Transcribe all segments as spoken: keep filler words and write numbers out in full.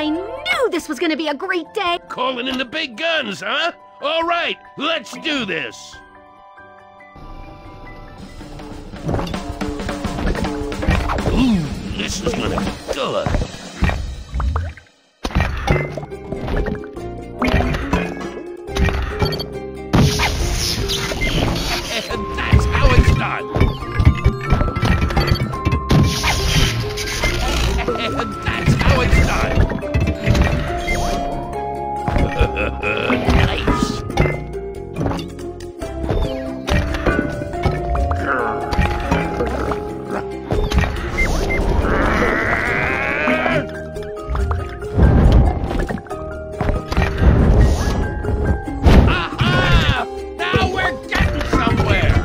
I knew this was gonna be a great day! Calling in the big guns, huh? All right, let's do this! Ooh, this is gonna be good! And that's how it's done! Nice. Aha! Now we're getting somewhere.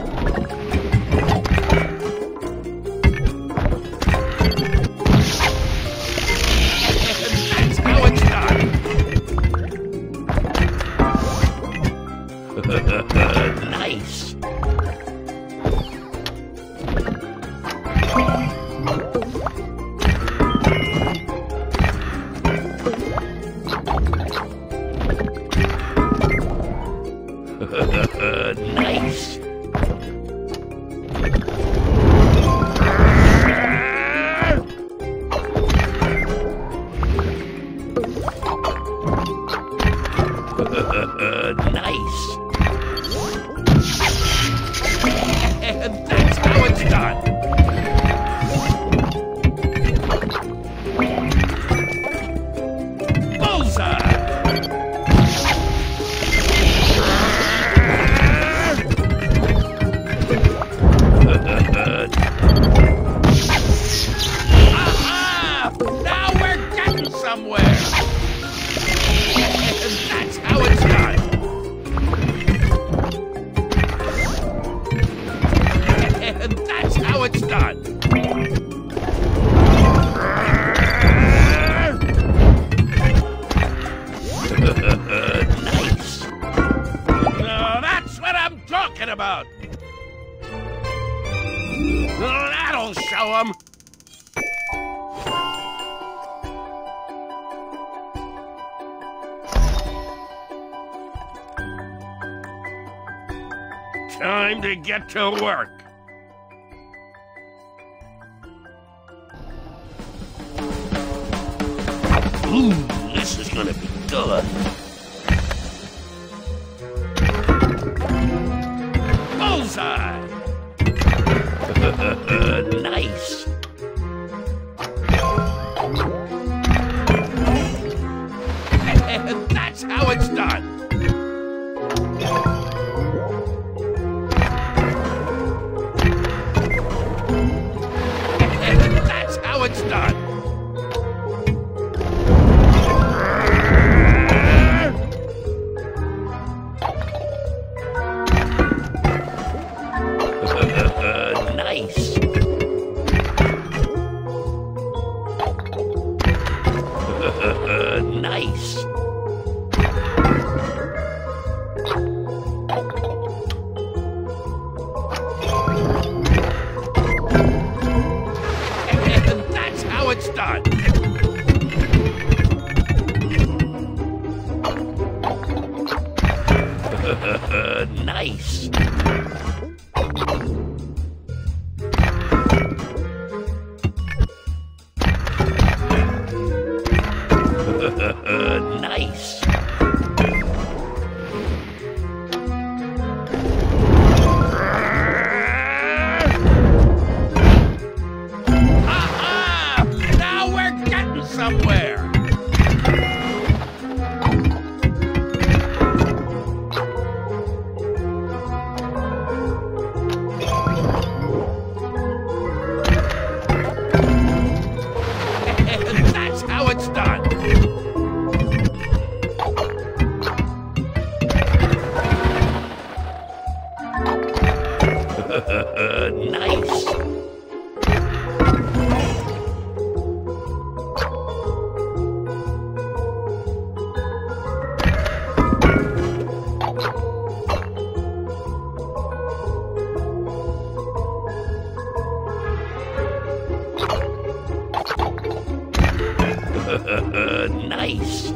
Nice! Nice! Nice! And that's how it's done! Bullseye! Aha! Now we're getting somewhere! And that's how it's done! And that's how it's done! Nice! Now that's what I'm talking about! That'll show 'em! Time to get to work! Ooh, this is gonna be good. Bullseye! Nice! And that's how it's done! And that's how it's done! Nice. Nice. And that's how it's done. Nice. Nice. Aha! Now we're getting somewhere. And that's how it's done. face.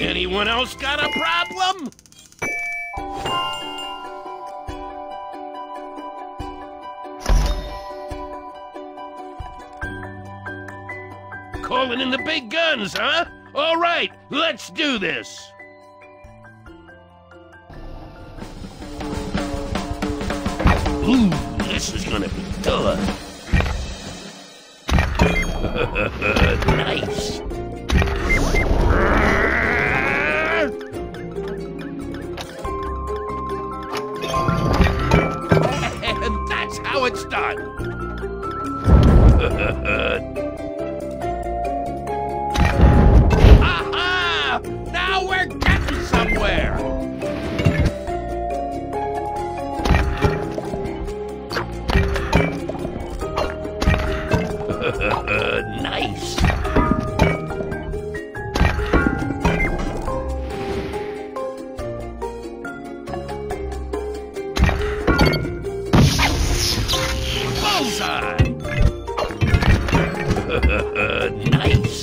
Anyone else got a problem? Calling in the big guns, huh? All right, let's do this. Ooh, this is gonna be good. Nice. How it's done. Aha! Now we're getting somewhere. Nice. Nice. Nice.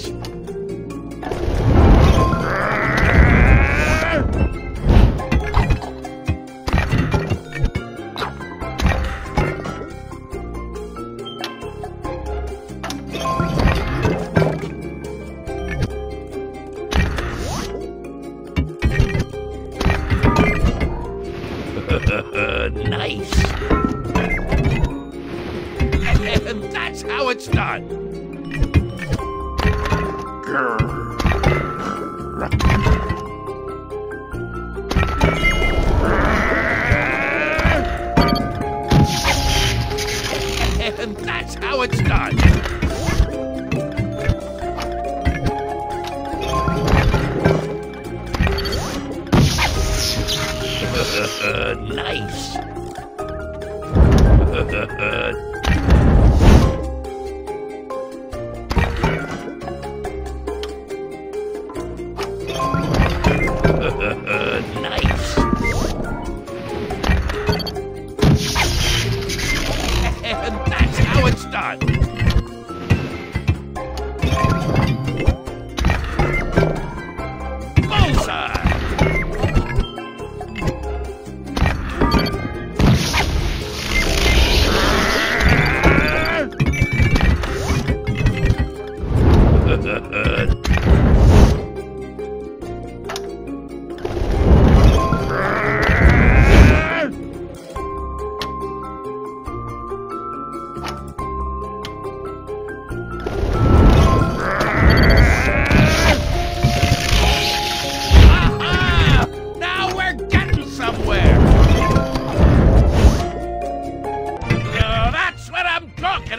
And that's how it's done. Grrr. Grrr. And that's how it's done. Nice. Nice. And that's how it's done. Bullseye.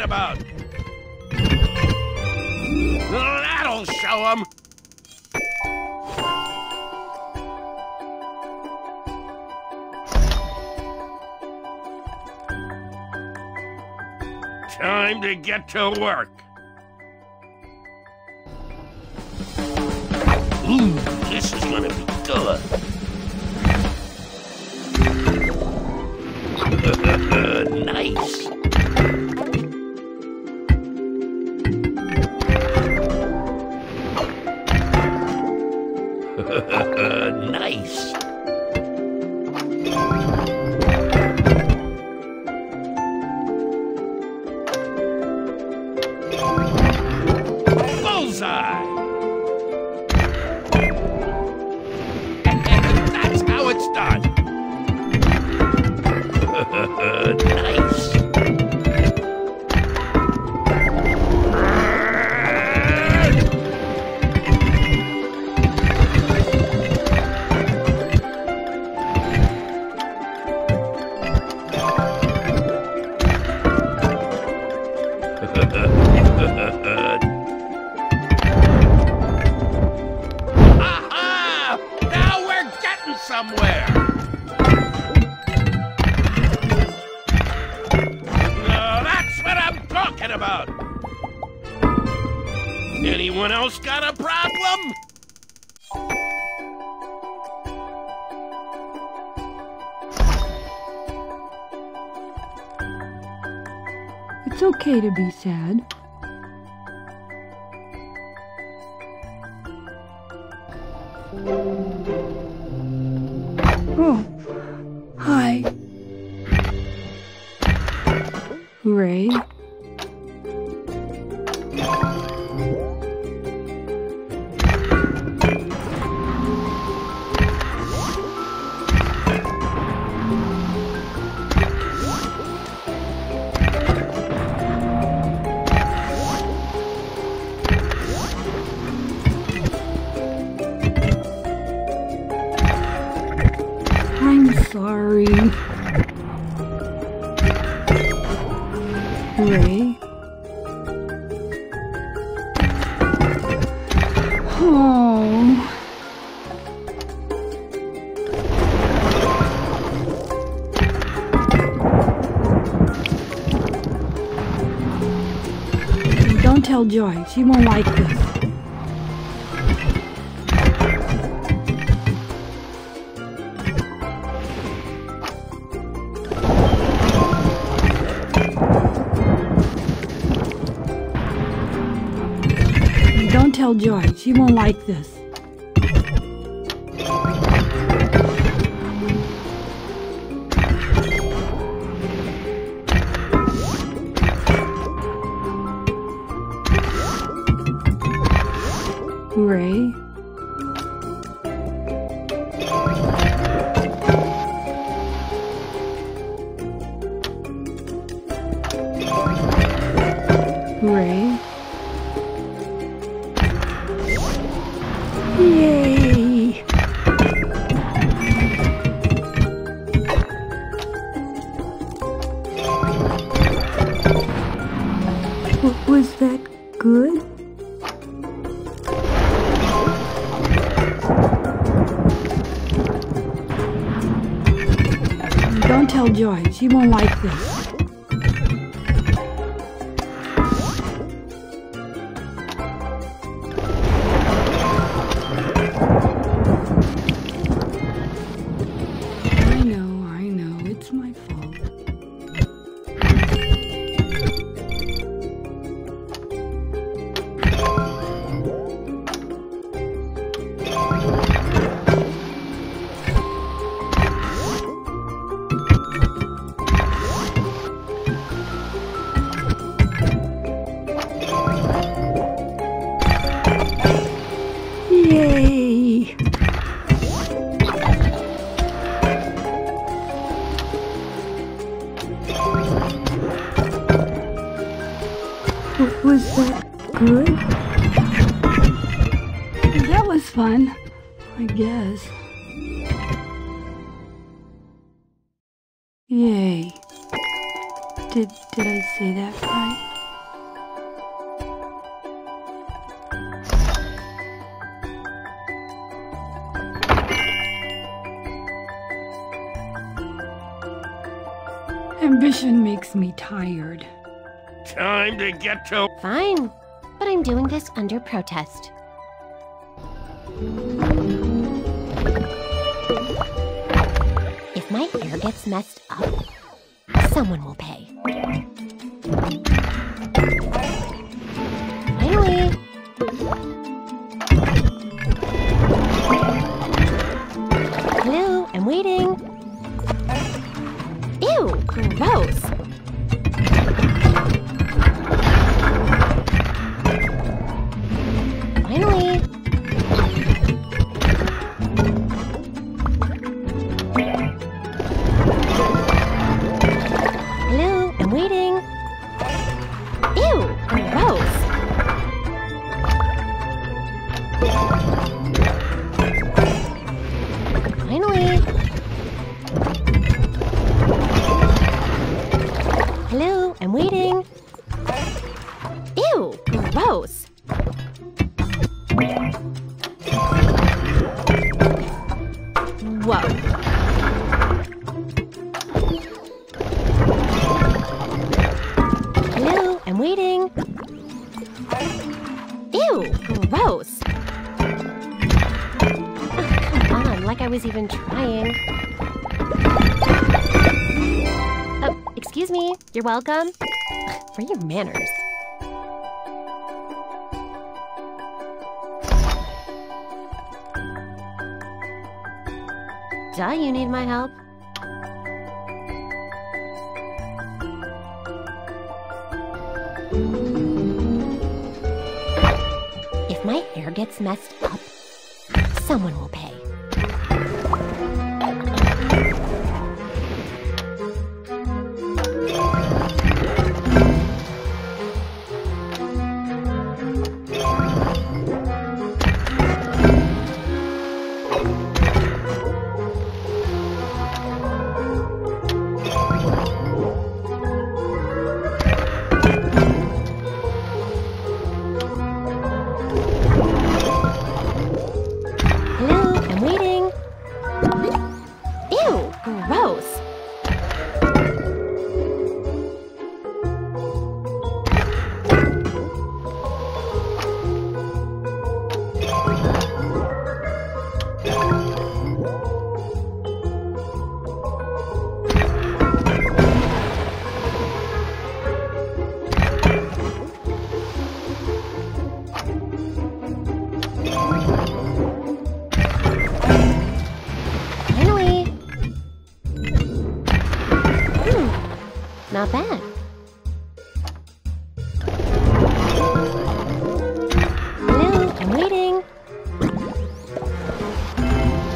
About. That'll show 'em. Time to get to work. Ooh, this is gonna be good. Nice. Nice. Bullseye. And, and that's how it's done. Nice. Aha! Now we're getting somewhere. Uh, that's what I'm talking about. Anyone else got a problem? okay to be sad. Oh, hi. Ray. Sorry. Ray. Oh. Don't tell Joy. She won't like this. Tell Joy, she won't like this. Ray. Ray. Yay! What was that? Good? Don't tell Joy, she won't like this. Was that good? That was fun, I guess. Yay. Did, did I say that right? Ambition makes me tired. Time to get to- Fine, but I'm doing this under protest. If my ear gets messed up, someone will pay. Finally! Hello, I'm waiting. Ew, gross! Finally! Hello, I'm waiting. Ew, gross! Whoa. Hello, I'm waiting. Ew, gross! Like I was even trying. Oh, excuse me, you're welcome. Free of manners. Do you need my help? If my hair gets messed up, someone will pay. Not bad. Hello, I'm waiting.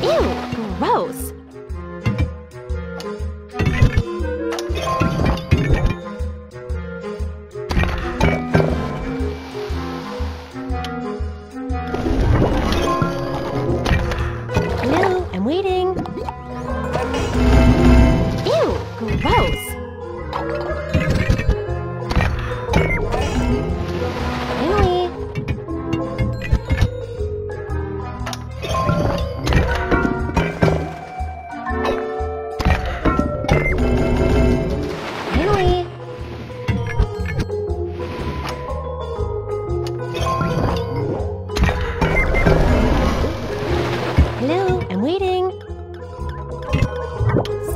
Ew, gross. Hello, I'm waiting. Ew, gross.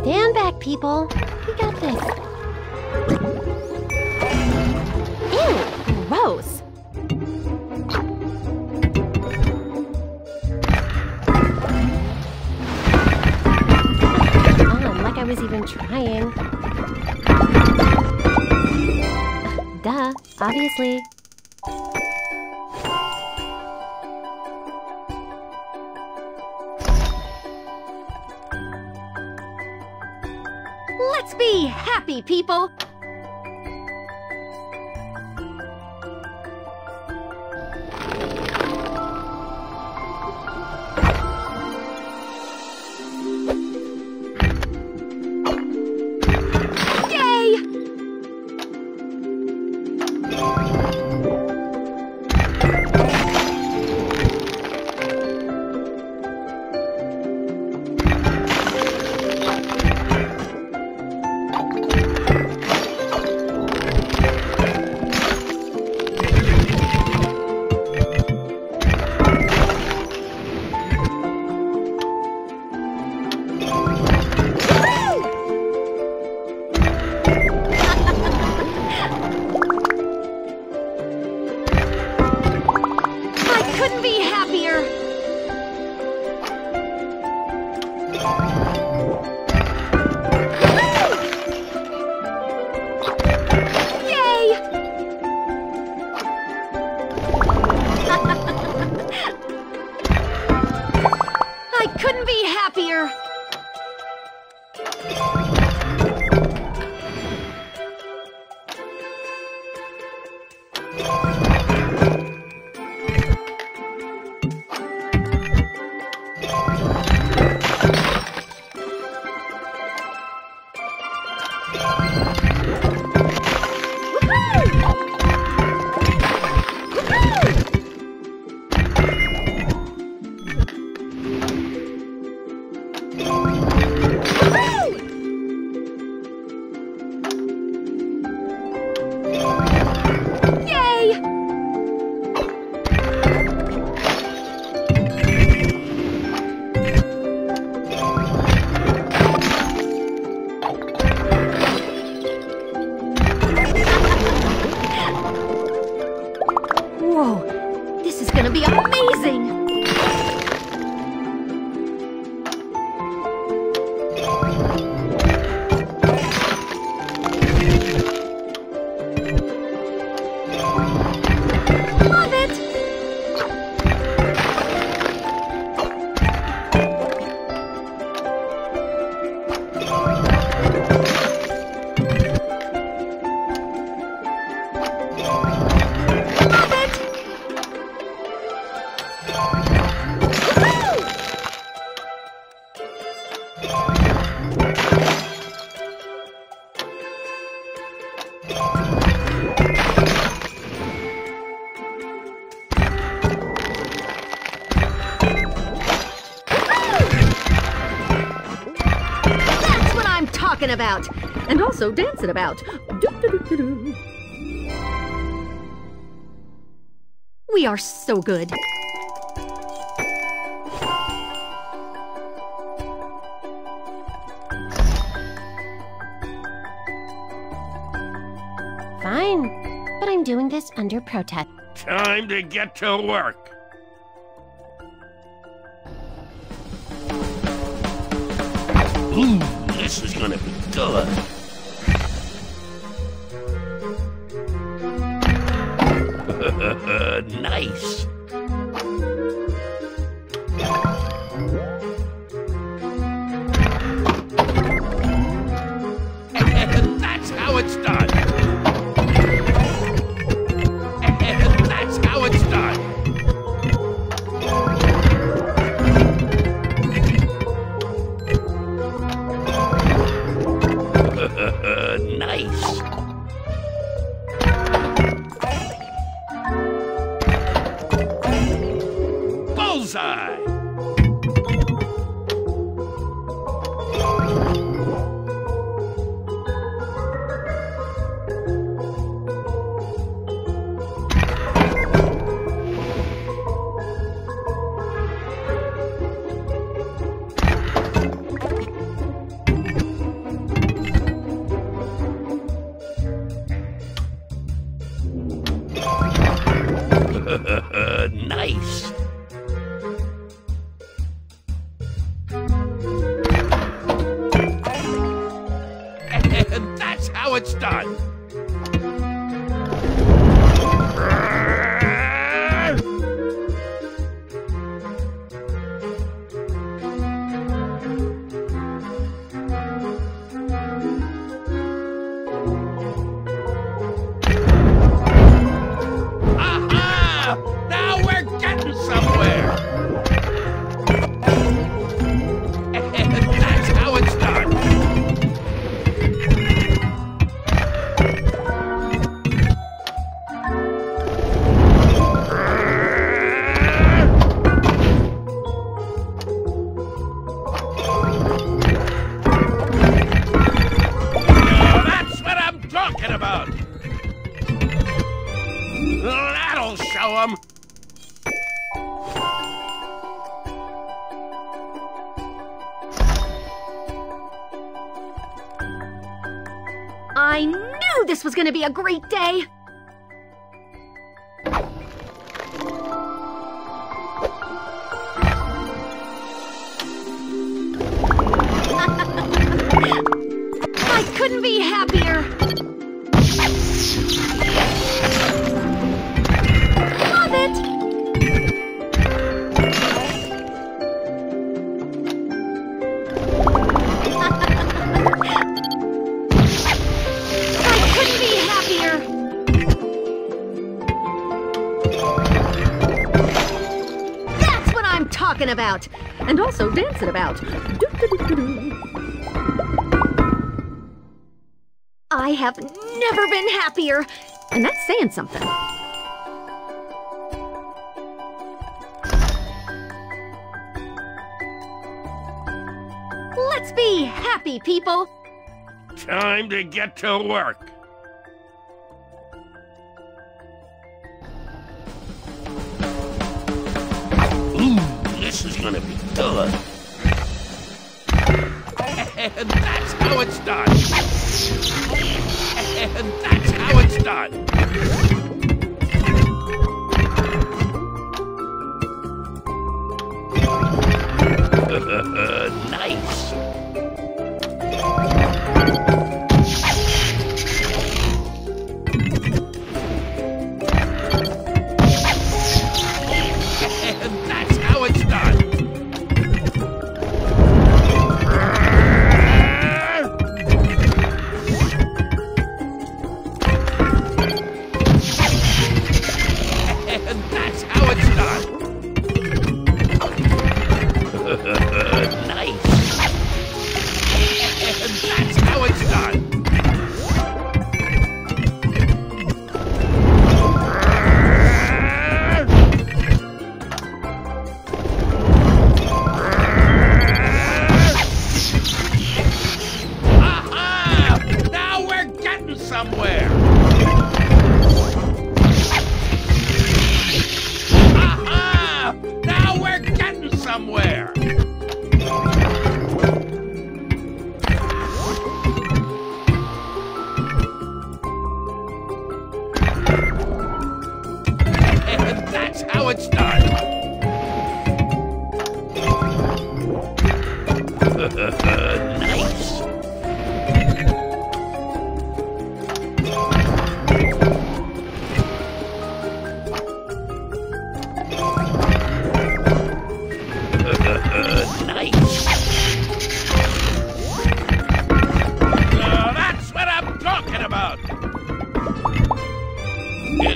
Stand back, people. We got this. Ew, gross. Oh, like I was even trying. Duh, obviously. Let's be happy, people! Couldn't be happier! This is gonna be amazing! About and also dancing about. Do-do-do-do-do. We are so good. Fine, but I'm doing this under protest. Time to get to work. Ooh. This is gonna be good. Nice. That's how it's done. That's how it's done. Nice. Bullseye. Nice. And that's how it's done. That'll show 'em. I knew this was gonna be a great day. I couldn't be happier. About and also dancing about. Do-do-do-do-do. I have never been happier, and that's saying something. Let's be happy, people. Time to get to work. This is gonna be good. And that's how it's done. And that's how it's done. somewhere. And that's how it's done.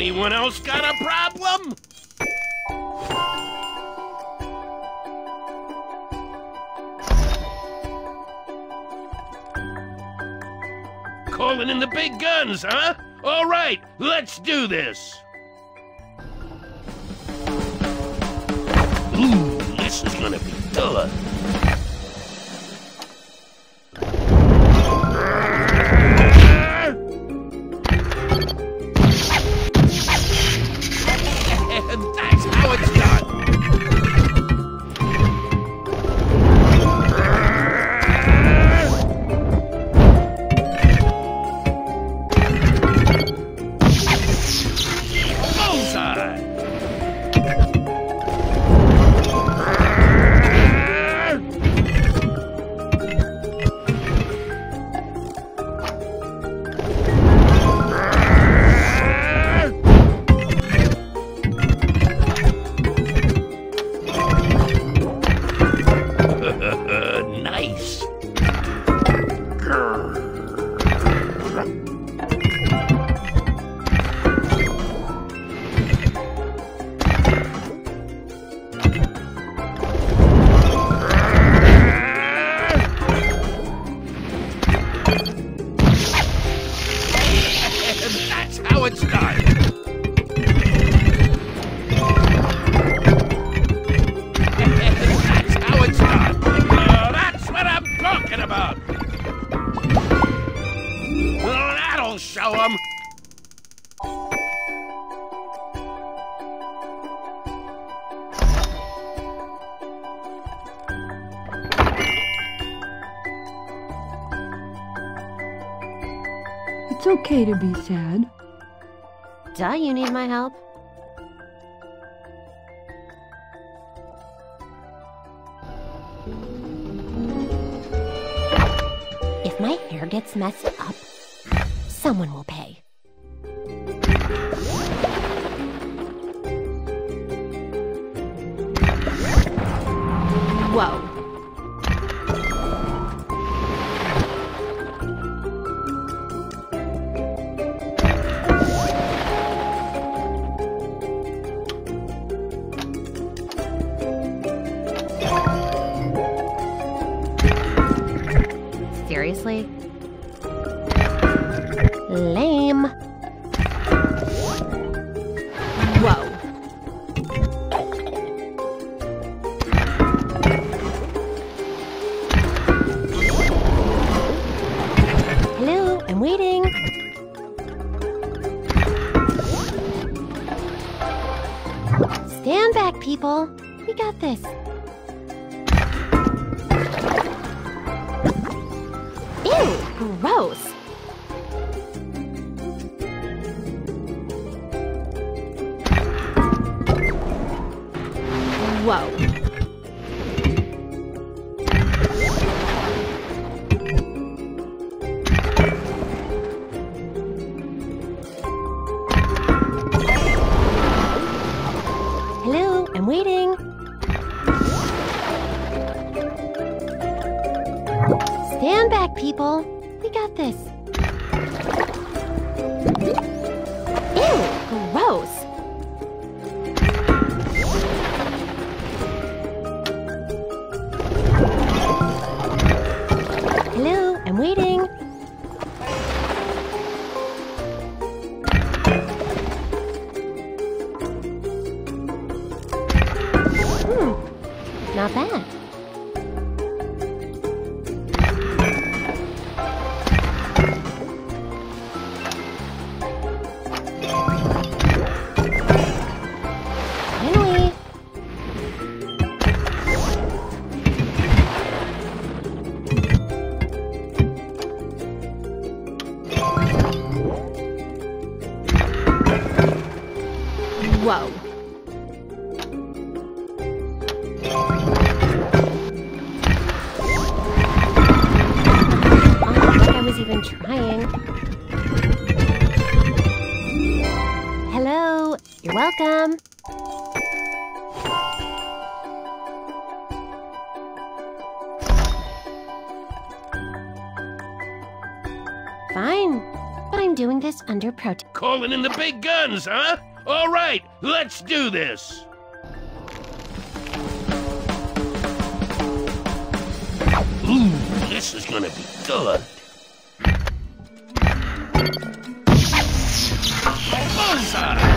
Anyone else got a problem? Calling in the big guns, huh? All right, let's do this. Ooh, this is gonna be duller. Show them. It's okay to be sad. Duh, you need my help? If my hair gets messed up, someone will pay. Whoa. Seriously? Lame. Whoa. Hello, I'm waiting. Stand back, people. We got this. Ew, gross. Whoa. Hello, I'm waiting. Stand back, people. We got this. Ew, gross. Not bad. Finally. welcome! Fine, but I'm doing this under protest. Calling in the big guns, huh? All right, let's do this! Ooh, this is gonna be good! Nice!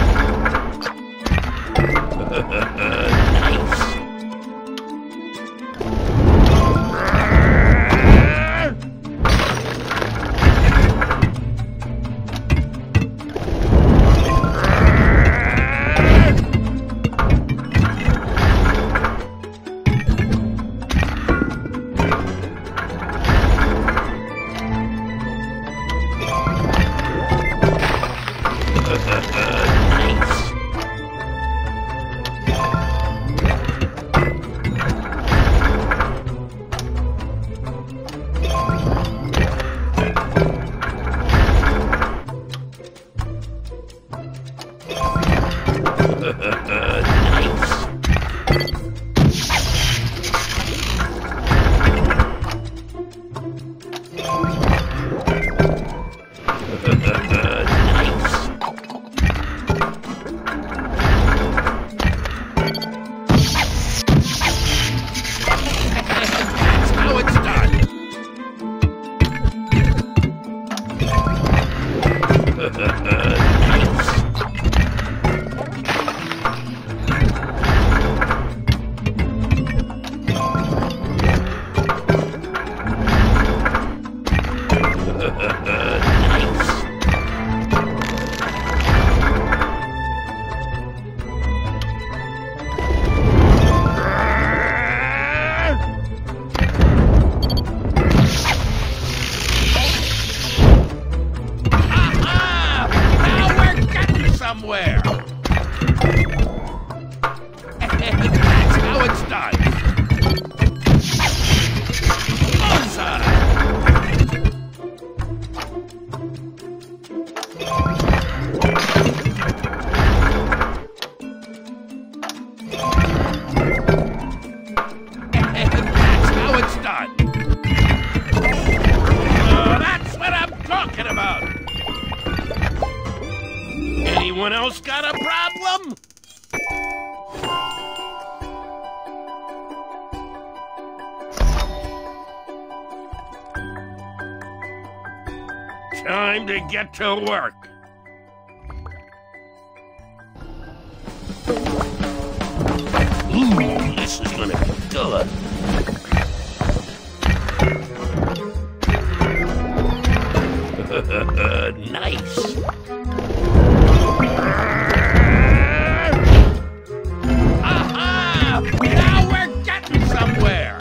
Time to get to work. Ooh, this is gonna be good. Nice. Aha! Now we're getting somewhere.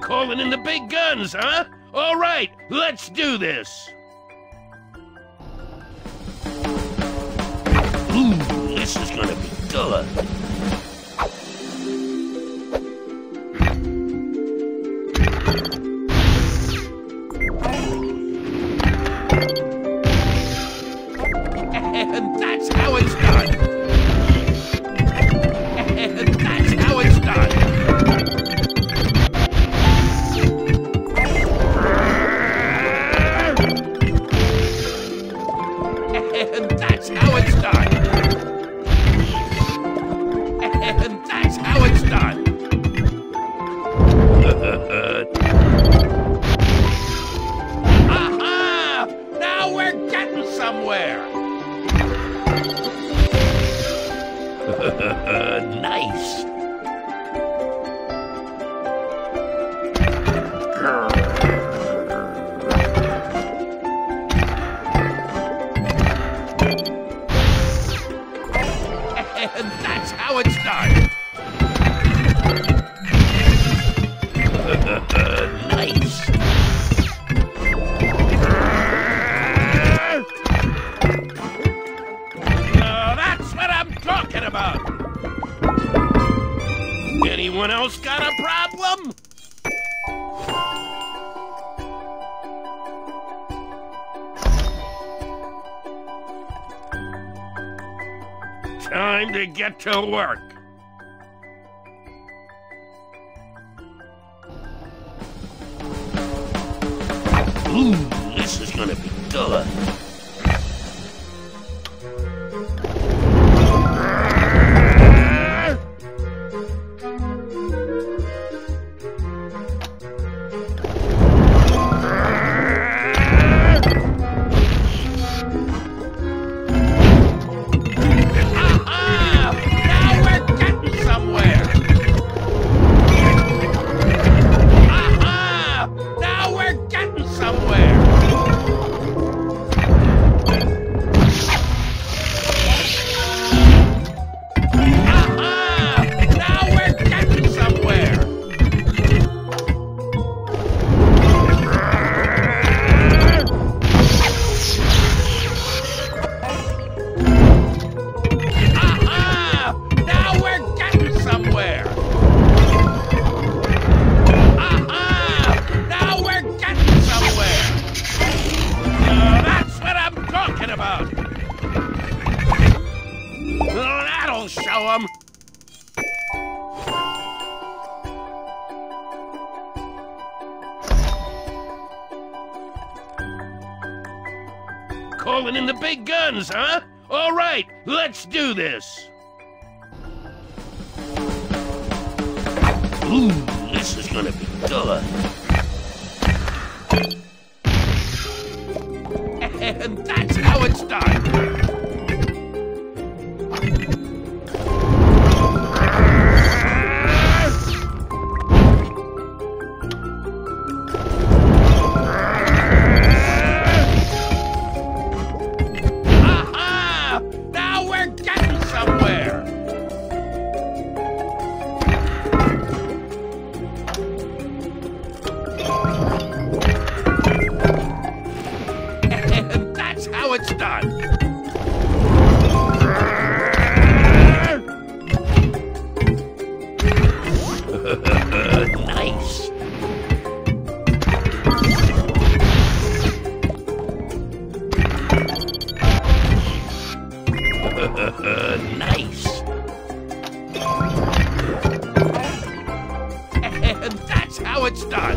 Calling in the big guns, huh? All right, let's do this. Ooh, this is gonna be good. And that's how it's done. And that's how it's done. And that's how it's done. And that's how it's done. Aha! Now we're getting somewhere. Nice. And that's how it's done. Nice. Uh, that's what I'm talking about. Anyone else got a problem? Time to get to work. Ooh, this is gonna be good. That'll show them. Calling in the big guns, huh? All right, let's do this. Ooh, this is gonna be good. And that's how it's done. It's done. Nice. Nice. And that's how it's done.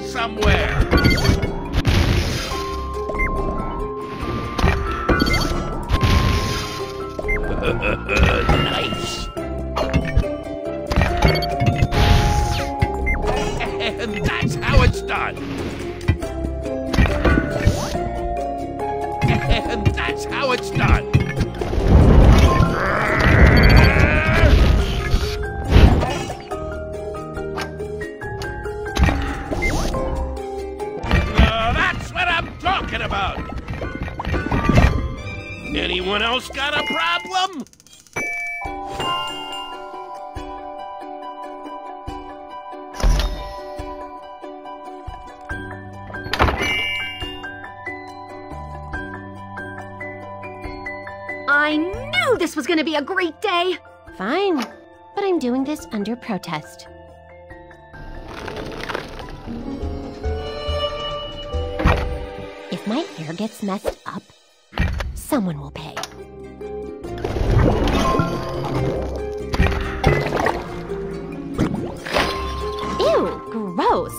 Somewhere. Nice. And that's how it's done. And that's how it's done. About anyone Anyone else got a problem? I knew this was gonna be a great day! Fine, but I'm doing this under protest. If my hair gets messed up, someone will pay. Ew, gross!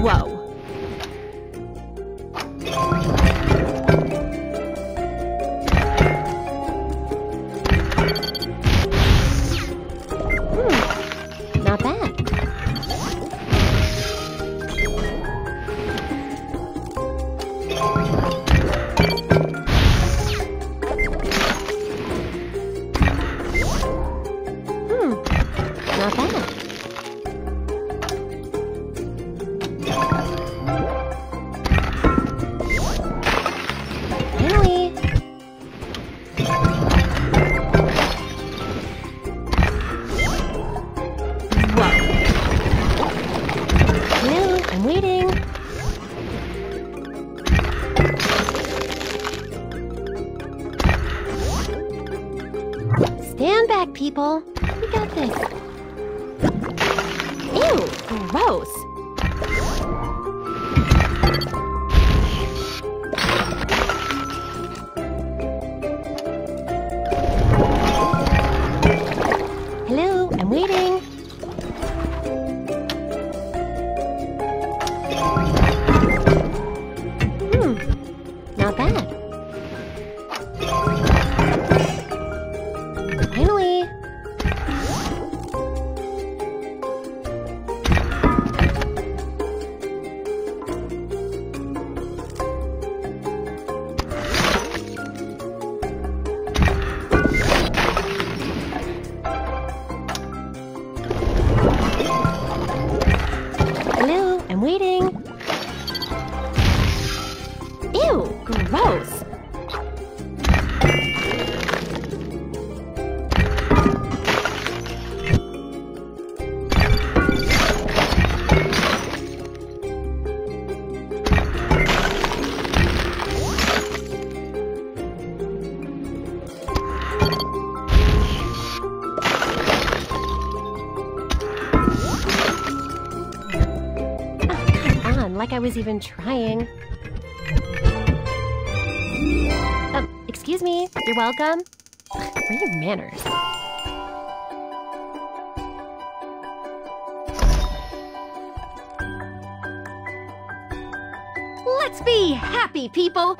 Whoa. Stand back, people. We got this. Ew, gross. Hello, I'm waiting. Gross! Oh, come on, like I was even trying. Excuse me, you're welcome. Where are your manners? Let's be happy, people!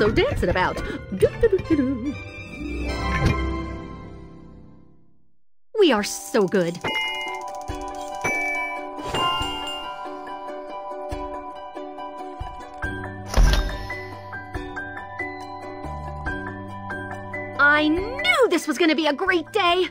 so dancing about? Do-do-do-do-do. We are so good. I knew this was going to be a great day!